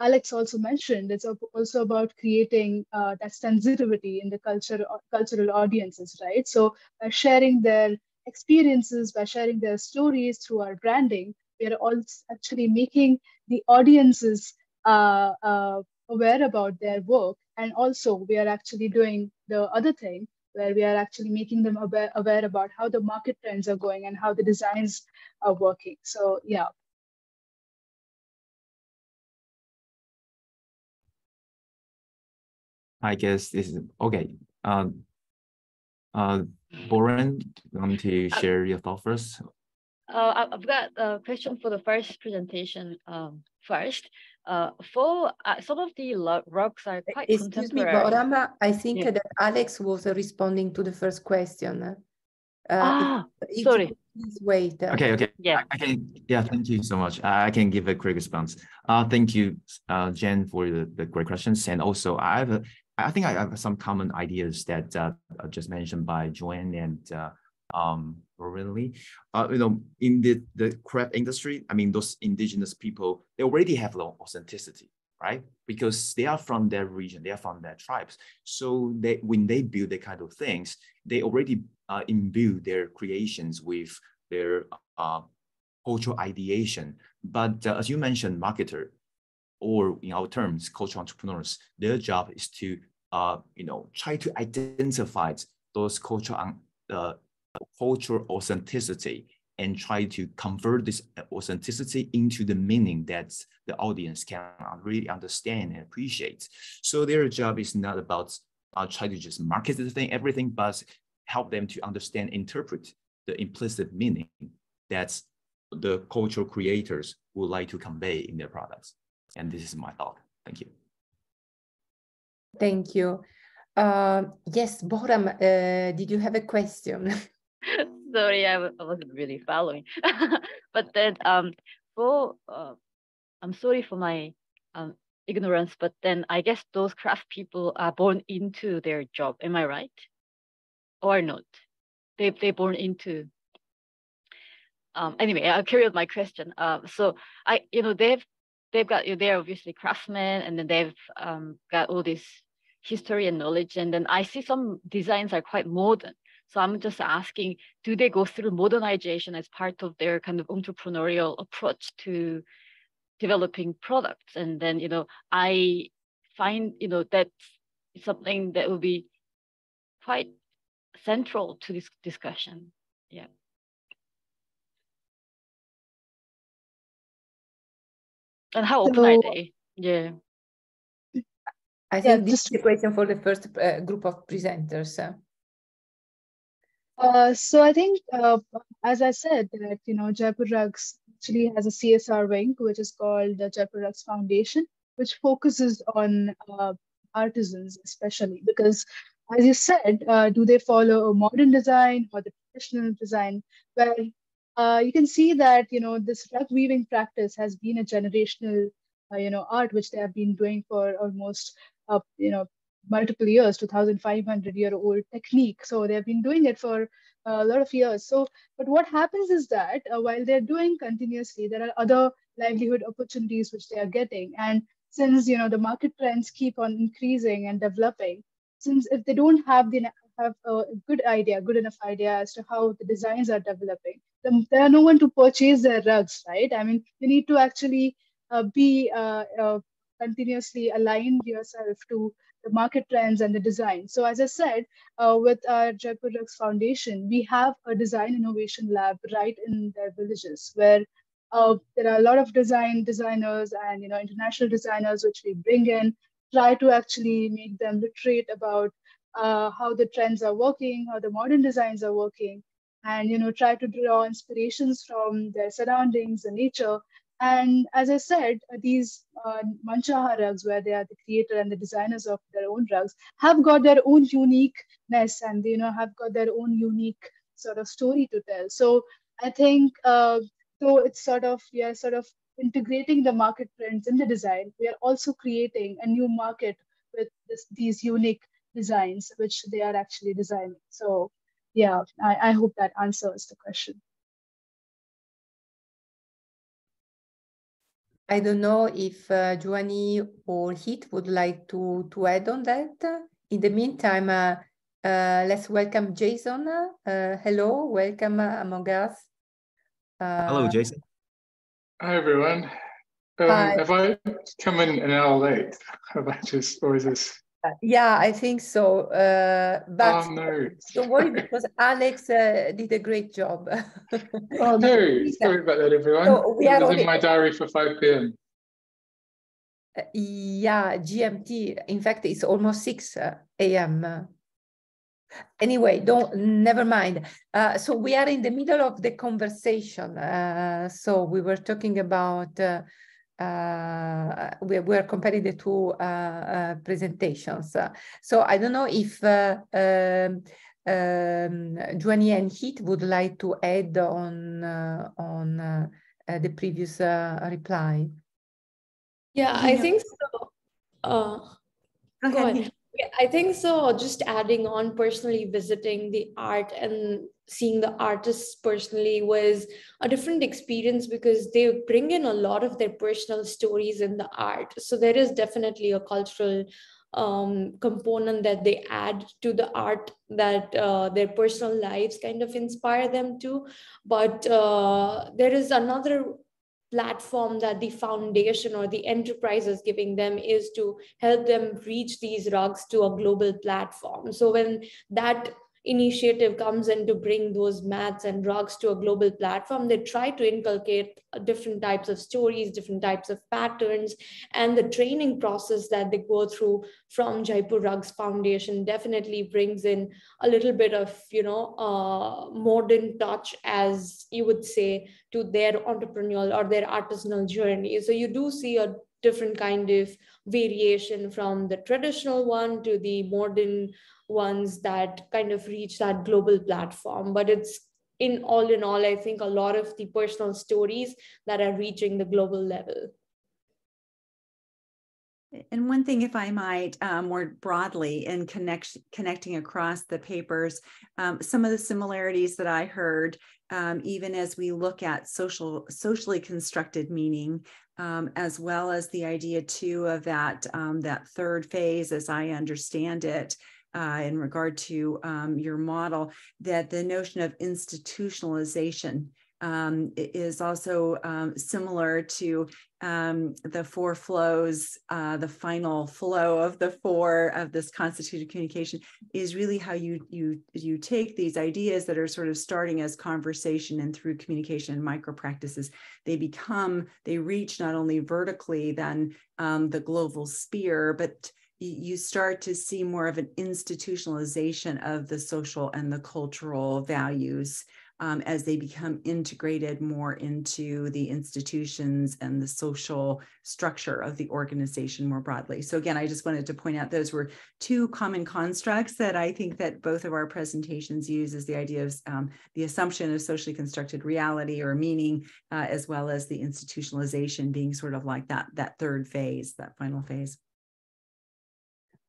Alex also mentioned, it's also about creating uh, that sensitivity in the culture, cultural audiences, right? So by sharing their experiences, by sharing their stories through our branding, we are also actually making the audiences uh, uh, aware about their work. And also we are actually doing the other thing, where we are actually making them aware, aware about how the market trends are going and how the designs are working. So, yeah. I guess this is, okay. Uh, uh, Boren, want to share uh, your thoughts first? Uh, I've got a question for the first presentation um, first. Uh, for uh, some of the rugs are quite Excuse contemporary. Excuse me, Borama, I think yeah. that Alex was responding to the first question. Uh, ah, if, if sorry. Please wait. Uh, okay, okay. Yeah. I, I can, yeah, thank you so much. I can give a quick response. Uh, thank you, uh, Jen, for the, the great questions. And also, I have, a, I think I have some common ideas that uh, are just mentioned by Joanne and uh, um, really, uh, you know, in the, the craft industry, I mean, those indigenous people, they already have low authenticity, right? Because they are from their region, they are from their tribes. So they, when they build that kind of things, they already uh, imbue their creations with their uh, cultural ideation. But uh, as you mentioned, marketer, or in our terms, cultural entrepreneurs, their job is to, uh, you know, try to identify those cultural uh, cultural authenticity and try to convert this authenticity into the meaning that the audience can really understand and appreciate. So their job is not about uh, try to just market the thing, everything, but help them to understand, interpret the implicit meaning that the cultural creators would like to convey in their products. And this is my thought. Thank you. Thank you. Uh, yes, Boram, uh, did you have a question? Sorry, I, I wasn't really following. But then, um, for uh, I'm sorry for my um, ignorance, but then I guess those craft people are born into their job. Am I right? Or not? They they born into. Um, anyway, I'll carry on my question. Um, uh, so I, you know, they've they've got you know, they're obviously craftsmen, and then they've um got all this history and knowledge, and then I see some designs are quite modern. So I'm just asking, do they go through modernization as part of their kind of entrepreneurial approach to developing products. And then, you know, I find, you know, that's something that will be quite central to this discussion. Yeah. And how open Hello. Are they? Yeah. I think yeah, this just... is the question for the first uh, group of presenters. Uh. Uh, so I think, uh, as I said, that, you know, Jaipur Rugs actually has a C S R wing, which is called the Jaipur Rugs Foundation, which focuses on uh, artisans especially, because as you said, uh, do they follow a modern design or the traditional design? Well, uh, you can see that, you know, this rug weaving practice has been a generational, uh, you know, art, which they have been doing for almost, uh, you know, multiple years, two thousand five hundred year old technique. So they've been doing it for a lot of years. So, but what happens is that uh, while they're doing continuously, there are other livelihood opportunities which they are getting. And since, you know, the market trends keep on increasing and developing, since if they don't have the have a good idea, good enough idea as to how the designs are developing, then there are no one to purchase their rugs, right? I mean, you need to actually uh, be uh, uh, continuously aligned yourself to the market trends and the design. So as I said, uh, with our Jaipur Rugs Foundation, we have a design innovation lab right in their villages, where uh, there are a lot of design designers and, you know, international designers which we bring in, try to actually make them literate about uh, how the trends are working, how the modern designs are working, and, you know, try to draw inspirations from their surroundings and nature. And as I said, these uh, Manchaha rugs, where they are the creator and the designers of their own rugs, have got their own uniqueness and, you know, have got their own unique sort of story to tell. So I think, uh, though it's sort of, yeah, sort of integrating the market trends in the design, we are also creating a new market with this, these unique designs, which they are actually designing. So yeah, I, I hope that answers the question. I don't know if uh, Juanie or Heet would like to, to add on that. In the meantime, uh, uh, let's welcome Jason. Uh, hello, welcome uh, among us. Uh, hello, Jason. Hi, everyone. Um, Hi. Have I come in an hour late? Have I just, or is this? Yeah, I think so. Uh, but oh, no. Don't worry, because Alex uh, did a great job. Oh, no, sorry about that, everyone. So we are it was in my diary for five p m Uh, yeah, G M T. In fact, it's almost six a m Anyway, don't, never mind. Uh, so we are in the middle of the conversation. Uh, so we were talking about... Uh, Uh, we were comparing the two uh, uh, presentations. Uh, so I don't know if uh, um, um, Juanie and Heet would like to add on uh, on uh, uh, the previous uh, reply. Yeah, I think so. Uh, okay. Yeah, I think so. Just adding on, personally visiting the art and seeing the artists personally was a different experience, because they bring in a lot of their personal stories in the art. So there is definitely a cultural um, component that they add to the art, that uh, their personal lives kind of inspire them to. But uh, there is another platform that the foundation or the enterprise is giving them, is to help them reach these rugs to a global platform. So when that initiative comes in to bring those mats and rugs to a global platform, they try to inculcate different types of stories, different types of patterns, and the training process that they go through from Jaipur Rugs Foundation definitely brings in a little bit of, you know, uh, modern touch, as you would say, to their entrepreneurial or their artisanal journey. So you do see a different kind of variation from the traditional one to the modern ones that kind of reach that global platform. But it's in all in all, I think a lot of the personal stories that are reaching the global level. And one thing, if I might, uh, more broadly in connect, connecting across the papers, um, some of the similarities that I heard, um, even as we look at social, socially constructed meaning, um, as well as the idea too of that, um, that third phase, as I understand it, Uh, in regard to um, your model, that the notion of institutionalization um, is also um, similar to um, the four flows. Uh, the final flow of the four of this constituted communication is really how you you you take these ideas that are sort of starting as conversation, and through communication and micro practices, they become they reach not only vertically then um, the global sphere, but you start to see more of an institutionalization of the social and the cultural values um, as they become integrated more into the institutions and the social structure of the organization more broadly. So again, I just wanted to point out those were two common constructs that I think that both of our presentations use, is the idea of um, the assumption of socially constructed reality or meaning, uh, as well as the institutionalization being sort of like that, that third phase, that final phase.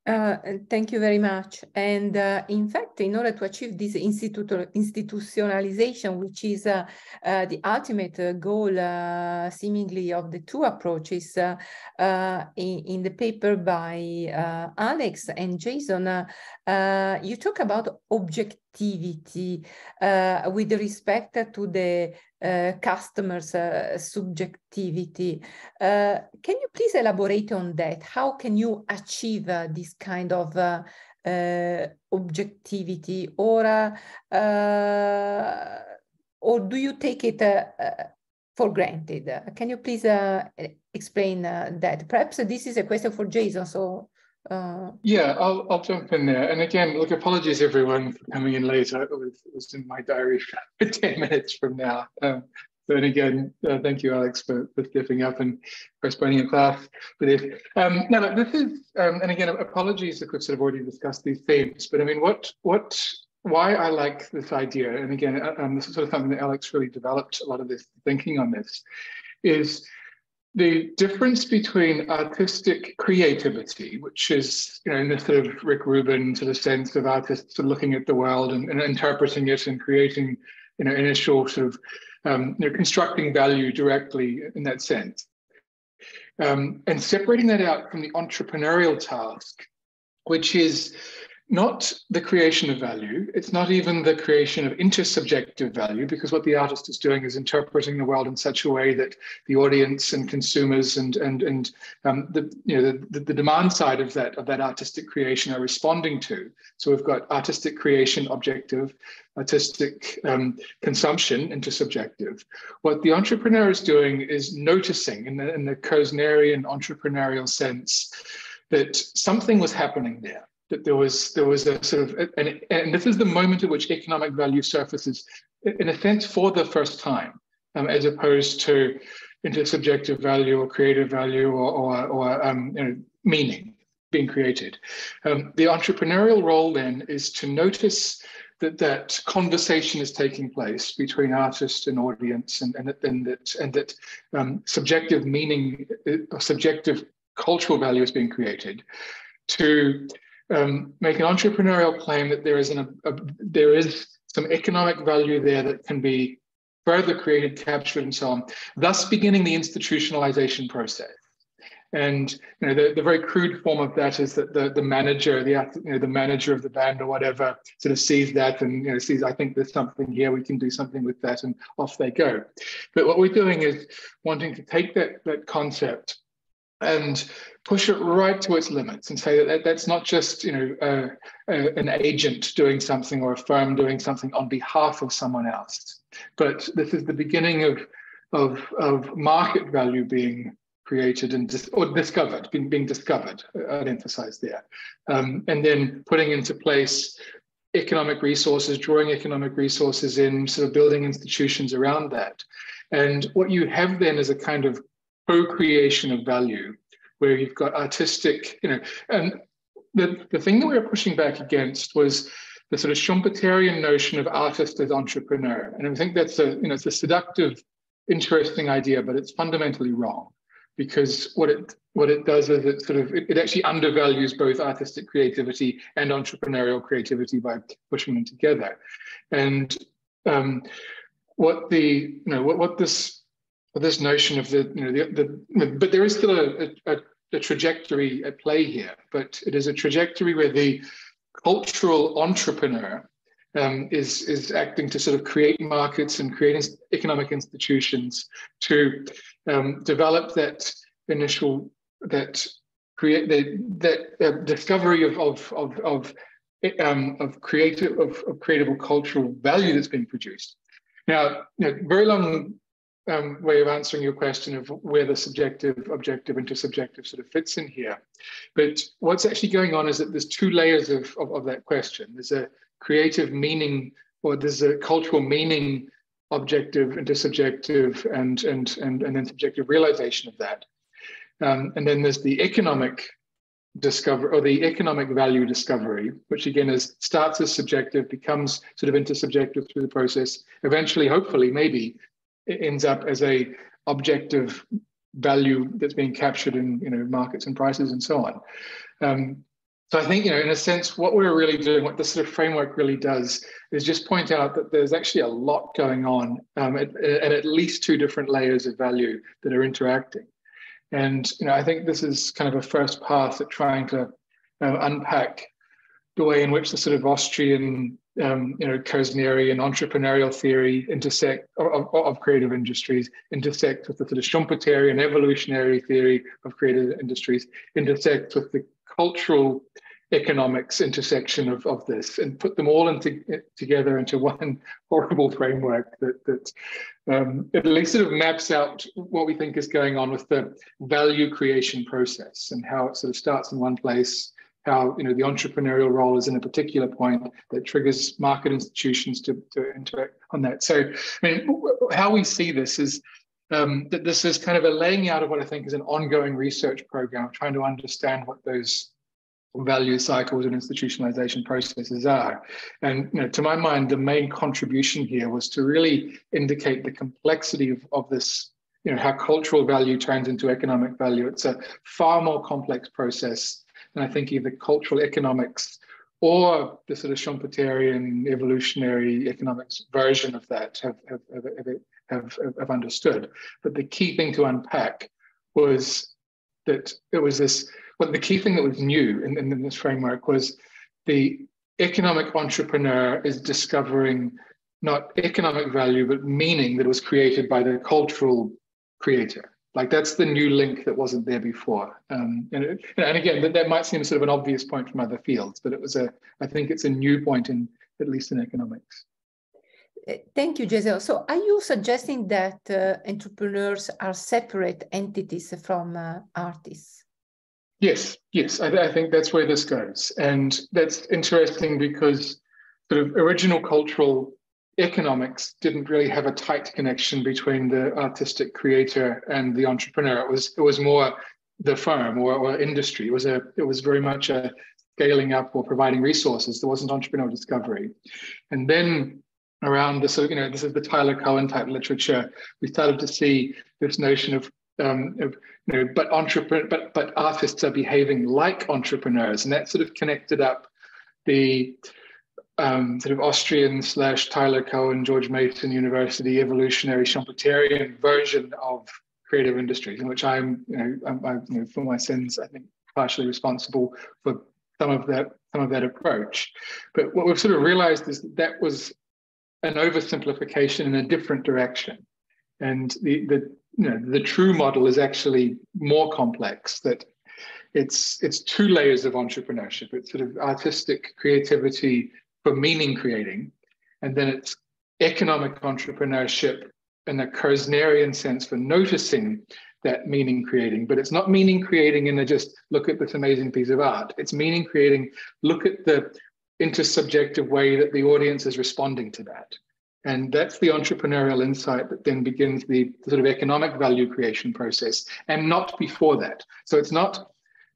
Uh, thank you very much. And uh, in fact, in order to achieve this institu institutionalization, which is uh, uh, the ultimate uh, goal, uh, seemingly, of the two approaches uh, uh, in, in the paper by uh, Alex and Jason, uh, uh, you talk about objectivity uh, with respect to the uh, customer's uh, subjectivity. Uh, can you please elaborate on that? How can you achieve uh, this kind of uh, uh, objectivity, or uh, uh, or do you take it uh, uh, for granted? Can you please uh, explain uh, that? Perhaps this is a question for Jason. So. Uh, yeah, I'll, I'll jump in there. And again, look, apologies everyone for coming in later. It was, it was in my diary for ten minutes from now. Um, but again, uh, thank you, Alex, for, for stepping up and postponing your class for this. Um, no, no, this is, um, and again, apologies if we've sort of already discussed these themes, but I mean, what, what, why I like this idea, and again, um, this is sort of something that Alex really developed a lot of this thinking on this, is the difference between artistic creativity, which is, you know, in this sort of Rick Rubin sort of sense of artists looking at the world and, and interpreting it and creating, you know, initial sort of, um, you know, constructing value directly in that sense. Um, and separating that out from the entrepreneurial task, which is not the creation of value. It's not even the creation of intersubjective value, because what the artist is doing is interpreting the world in such a way that the audience and consumers and and and um, the you know the, the demand side of that of that artistic creation are responding to. So we've got artistic creation objective, artistic um, consumption intersubjective. What the entrepreneur is doing is noticing in the in the Kozhnerian entrepreneurial sense that something was happening there. That there was there was a sort of and, and this is the moment at which economic value surfaces, in a sense, for the first time, um, as opposed to intersubjective value or creative value or or, or um, you know, meaning being created. Um, the entrepreneurial role then is to notice that that conversation is taking place between artist and audience, and and, and that and that um, subjective meaning or subjective cultural value is being created. To Um, make an entrepreneurial claim that there is an, a, a, there is some economic value there that can be further created, captured, and so on, thus beginning the institutionalization process. And you know, the, the very crude form of that is that the, the manager, the you know, the manager of the band or whatever, sort of sees that and you know, sees, I think there's something here, we can do something with that, and off they go. But what we're doing is wanting to take that, that concept and push it right to its limits and say that that's not just you know uh, uh, an agent doing something or a firm doing something on behalf of someone else, but this is the beginning of of, of market value being created and dis or discovered, being, being discovered, I'd emphasize there, um, and then putting into place economic resources, drawing economic resources in, sort of building institutions around that. And what you have then is a kind of co-creation of value, where you've got artistic, you know, and the, the thing that we were pushing back against was the sort of Schumpeterian notion of artist as entrepreneur. And I think that's a, you know, it's a seductive, interesting idea, but it's fundamentally wrong, because what it, what it does is it sort of, it, it actually undervalues both artistic creativity and entrepreneurial creativity by pushing them together. And um, what the, you know, what, what this, this notion of the, you know, the, the but there is still a, a, a trajectory at play here, but it is a trajectory where the cultural entrepreneur um, is, is acting to sort of create markets and create economic institutions to um, develop that initial, that create the, that uh, discovery of, of, of, of, um, of creative, of, of creatable cultural value that's been produced. Now, you know, very long um, way of answering your question of where the subjective, objective, intersubjective sort of fits in here. But what's actually going on is that there's two layers of, of, of that question. There's a creative meaning, or there's a cultural meaning, objective, intersubjective, and, and, and, and then subjective realization of that. Um, and then there's the economic discovery, or the economic value discovery, which again is starts as subjective, becomes sort of intersubjective through the process, eventually, hopefully, maybe it ends up as a objective value that's being captured in, you know, markets and prices and so on. Um, so I think, you know, in a sense, what we're really doing, what this sort of framework really does, is just point out that there's actually a lot going on um, at, at at least two different layers of value that are interacting. And, you know, I think this is kind of a first pass at trying to uh, unpack the way in which the sort of Austrian, um, you know, Koznerian entrepreneurial theory intersect or, or, of creative industries, intersect with the sort of Schumpeterian evolutionary theory of creative industries, intersect with the cultural economics intersection of, of this, and put them all into together into one horrible framework that, that um, at least sort of maps out what we think is going on with the value creation process, and how it sort of starts in one place, how, you know, the entrepreneurial role is in a particular point that triggers market institutions to, to interact on that. So, I mean, how we see this is um, that this is kind of a laying out of what I think is an ongoing research program, trying to understand what those value cycles and institutionalization processes are. And, you know, to my mind, the main contribution here was to really indicate the complexity of, of this, you know, how cultural value turns into economic value. It's a far more complex process than I think either cultural economics or the sort of Schumpeterian evolutionary economics version of that have, have, have, have, have understood. But the key thing to unpack was that it was this, well, the key thing that was new in, in this framework was the economic entrepreneur is discovering not economic value, but meaning that was created by the cultural creator. Like, that's the new link that wasn't there before. Um, and, it, and again, that, that might seem sort of an obvious point from other fields, but it was a, I think it's a new point in, at least in economics. Thank you, Jason. So are you suggesting that uh, entrepreneurs are separate entities from uh, artists? Yes, yes, I, th I think that's where this goes. And that's interesting because sort of original cultural economics didn't really have a tight connection between the artistic creator and the entrepreneur. It was, it was more the firm or, or industry. It was, a, it was very much a scaling up or providing resources. There wasn't entrepreneurial discovery. And then around the sort of, you know, this is the Tyler Cowen type literature, we started to see this notion of Um, you know, but entrepreneur, but but artists are behaving like entrepreneurs, and that sort of connected up the um, sort of Austrian slash Tyler Cowen, George Mason University evolutionary Schumpeterian version of creative industries, in which I'm, you know, I'm, I'm you know, for my sins, I think partially responsible for some of that some of that approach. But what we've sort of realized is that that was an oversimplification in a different direction, and the the you know, the true model is actually more complex, that it's it's two layers of entrepreneurship. It's sort of artistic creativity for meaning creating, and then it's economic entrepreneurship in a Koznerian sense for noticing that meaning creating. But it's not meaning creating in the just look at this amazing piece of art. It's meaning creating, look at the intersubjective way that the audience is responding to that. And that's the entrepreneurial insight that then begins the sort of economic value creation process, and not before that. So it's not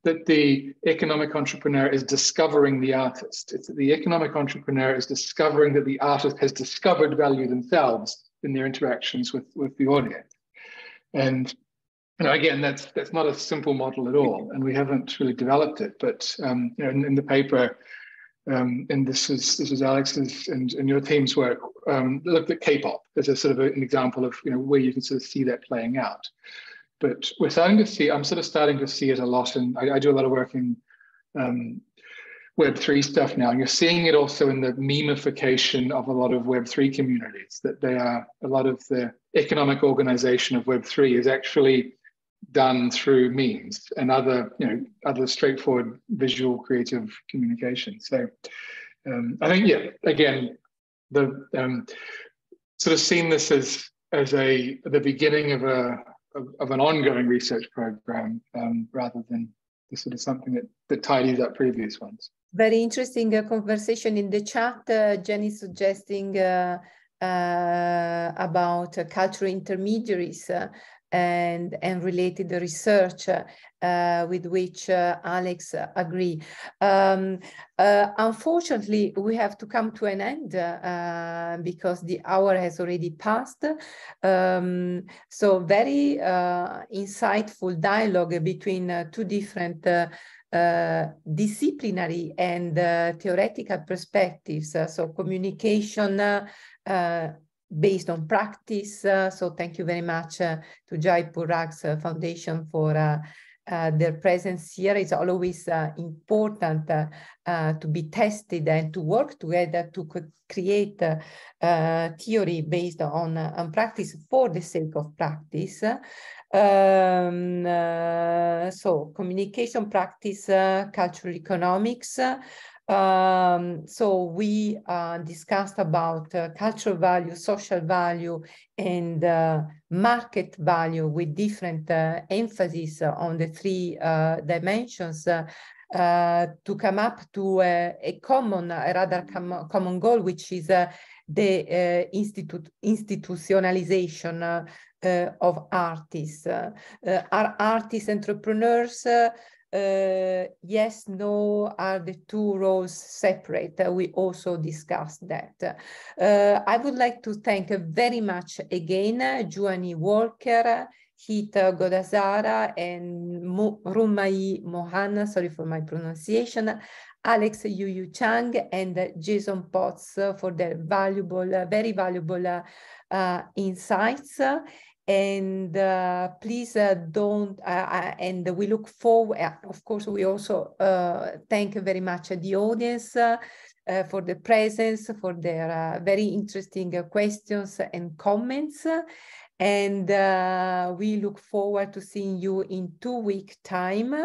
that the economic entrepreneur is discovering the artist. It's that the economic entrepreneur is discovering that the artist has discovered value themselves in their interactions with, with the audience. And, you know, again, that's that's not a simple model at all, and we haven't really developed it. But um, you know, in, in the paper, Um, and this is this is Alex's and, and your team's work, um, looked at K-pop as a sort of an example of, you know, where you can sort of see that playing out. But we're starting to see, I'm sort of starting to see it a lot, and I, I do a lot of work in um, Web three stuff now. You're seeing it also in the memification of a lot of Web three communities, that they are, a lot of the economic organization of Web three is actually done through memes and other, you know, other straightforward visual creative communication. So um, I think, yeah, again, the um, sort of seen this as as a the beginning of a of, of an ongoing research program um, rather than the sort of something that that tidies up previous ones. Very interesting uh, conversation in the chat. Uh, Jenny suggesting uh, uh, about uh, cultural intermediaries. Uh, And, and related research uh, with which uh, Alex uh, agree. Um, uh, unfortunately, we have to come to an end uh, because the hour has already passed. Um, so very uh, insightful dialogue between uh, two different uh, uh, disciplinary and uh, theoretical perspectives. Uh, so communication, uh, uh, based on practice. Uh, so thank you very much uh, to Jaipur Rugs uh, Foundation for uh, uh, their presence here. It's always uh, important uh, uh, to be tested and to work together to create uh, uh, theory based on, uh, on practice for the sake of practice. Um, uh, so communication practice, uh, cultural economics, uh, Um, so we uh, discussed about uh, cultural value, social value, and uh, market value with different uh, emphasis on the three uh, dimensions uh, uh, to come up to uh, a common, a rather com common goal, which is uh, the uh, institute institutionalization uh, uh, of artists. Uh, uh, are artists entrepreneurs? Uh, Uh, yes, no, are the two roles separate? Uh, we also discussed that. Uh, I would like to thank very much again uh, Juanie Walker, Heet Ghodasara, and Mrunmayee Mohan, sorry for my pronunciation, Alex Yu-Yu Chang, and uh, Jason Potts uh, for their valuable, uh, very valuable uh, uh, insights. Uh, And uh, please uh, don't, uh, and we look forward, of course, we also uh, thank very much the audience uh, uh, for the presence, for their uh, very interesting uh, questions and comments. And uh, we look forward to seeing you in two weeks' time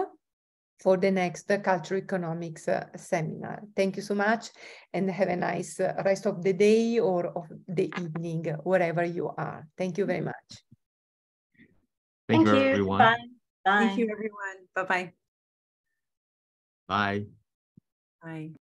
for the next uh, Cultural Economics uh, seminar. Thank you so much, and have a nice uh, rest of the day or of the evening, wherever you are. Thank you very much. Thank, Thank you, everyone. Bye. Bye. Thank you, everyone. Bye-bye. Bye. Bye. Bye.